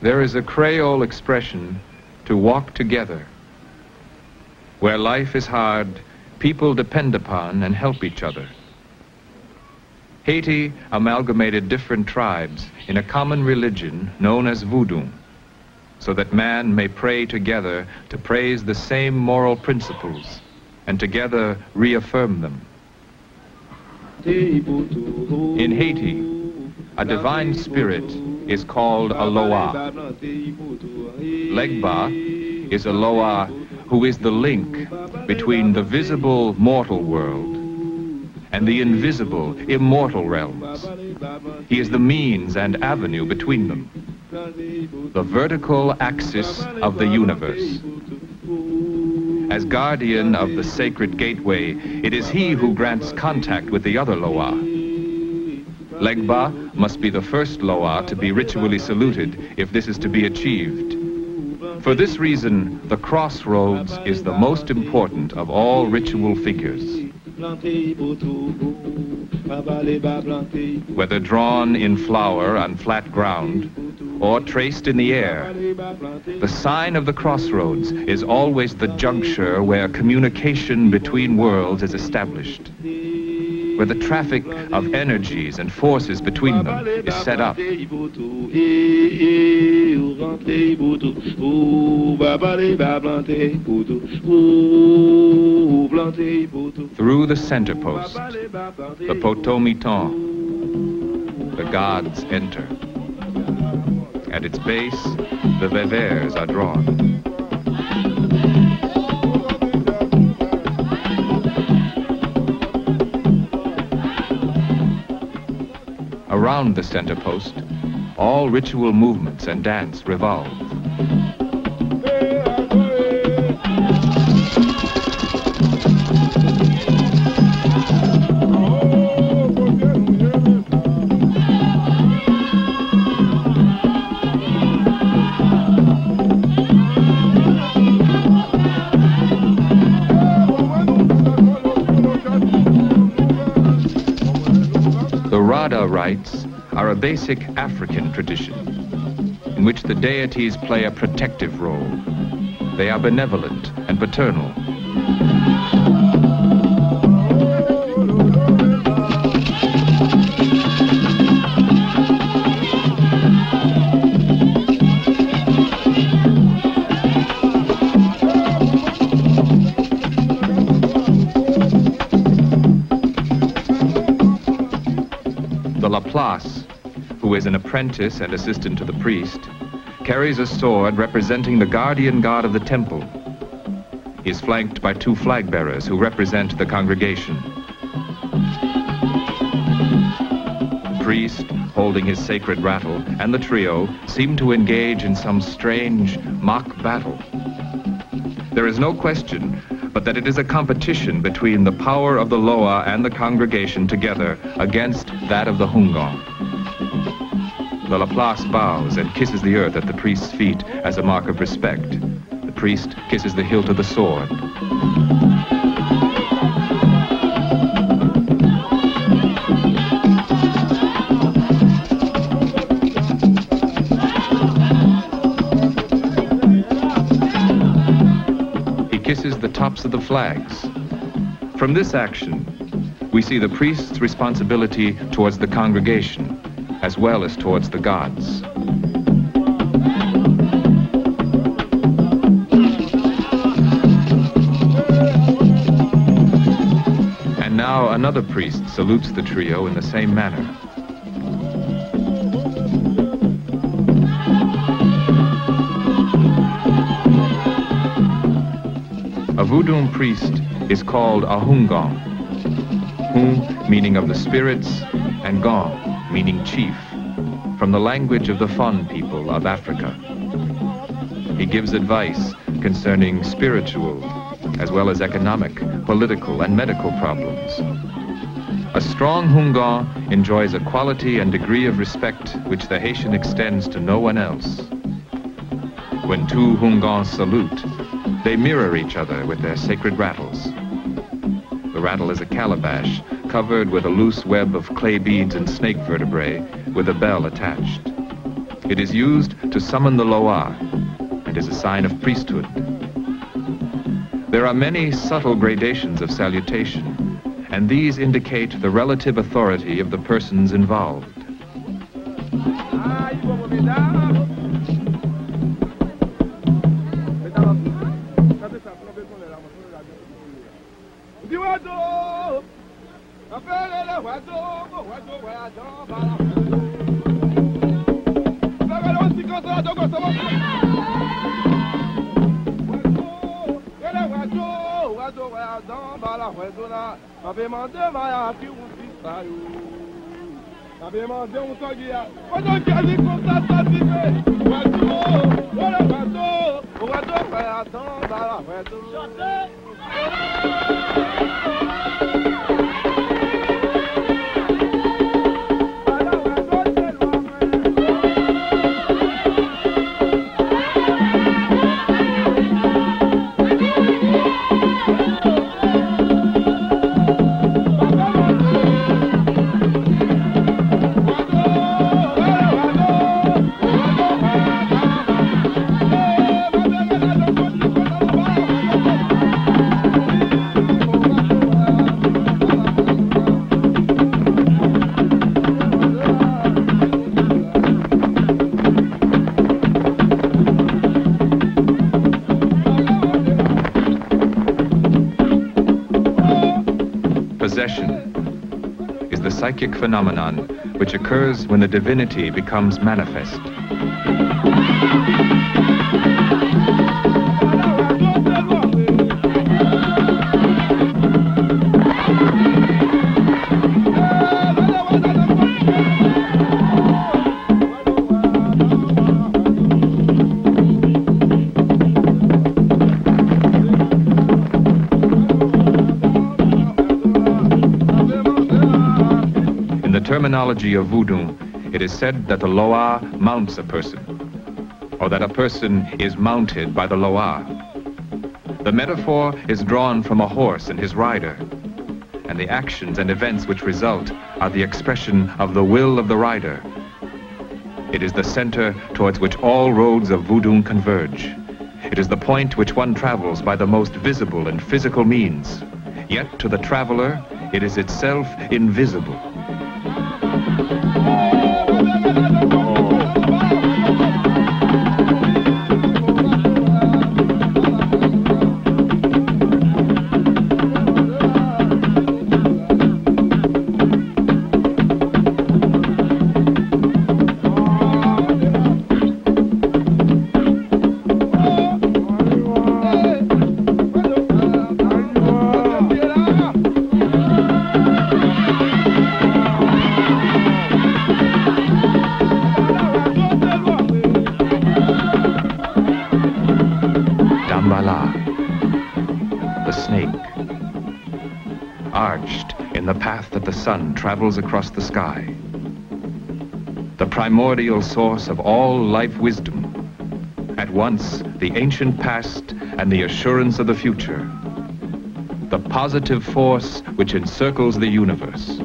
There is a Creole expression, to walk together. Where life is hard, people depend upon and help each other. Haiti amalgamated different tribes in a common religion known as voodoo, so that man may pray together to praise the same moral principles and together reaffirm them. In Haiti, a divine spirit is called a Loa. Legba is a Loa who is the link between the visible mortal world and the invisible immortal realms. He is the means and avenue between them, the vertical axis of the universe. As guardian of the sacred gateway, it is he who grants contact with the other Loa. Legba must be the first Loa to be ritually saluted if this is to be achieved. For this reason, the crossroads is the most important of all ritual figures. Whether drawn in flower on flat ground or traced in the air, the sign of the crossroads is always the juncture where communication between worlds is established, where the traffic of energies and forces between them is set up. Through the center post, the poteau-mitan, the gods enter. At its base, the vevers are drawn. Around the center post, all ritual movements and dance revolve. Rites are a basic African tradition in which the deities play a protective role. They are benevolent and paternal. Laplace, who is an apprentice and assistant to the priest, carries a sword representing the guardian god of the temple. He is flanked by two flag bearers who represent the congregation. The priest, holding his sacred rattle, and the trio seem to engage in some strange mock battle. There is no question but that it is a competition between the power of the Loa and the congregation together against that of the houngan. The Laplace bows and kisses the earth at the priest's feet as a mark of respect. The priest kisses the hilt of the sword. Kisses the tops of the flags. From this action, we see the priest's responsibility towards the congregation, as well as towards the gods. And now another priest salutes the trio in the same manner. A voodoo priest is called a houngan, houn meaning of the spirits and gan meaning chief, from the language of the Fon people of Africa. He gives advice concerning spiritual as well as economic, political and medical problems. A strong houngan enjoys a quality and degree of respect which the Haitian extends to no one else. When two houngans salute, they mirror each other with their sacred rattles. The rattle is a calabash covered with a loose web of clay beads and snake vertebrae with a bell attached. It is used to summon the Loa and is a sign of priesthood. There are many subtle gradations of salutation, and these indicate the relative authority of the persons involved. Possession is the psychic phenomenon which occurs when the divinity becomes manifest. In the terminology of voodoo, it is said that the Loa mounts a person, or that a person is mounted by the Loa. The metaphor is drawn from a horse and his rider, and the actions and events which result are the expression of the will of the rider. It is the center towards which all roads of voodoo converge. It is the point which one travels by the most visible and physical means, yet to the traveler, it is itself invisible. Sun travels across the sky, the primordial source of all life wisdom, at once the ancient past and the assurance of the future, the positive force which encircles the universe.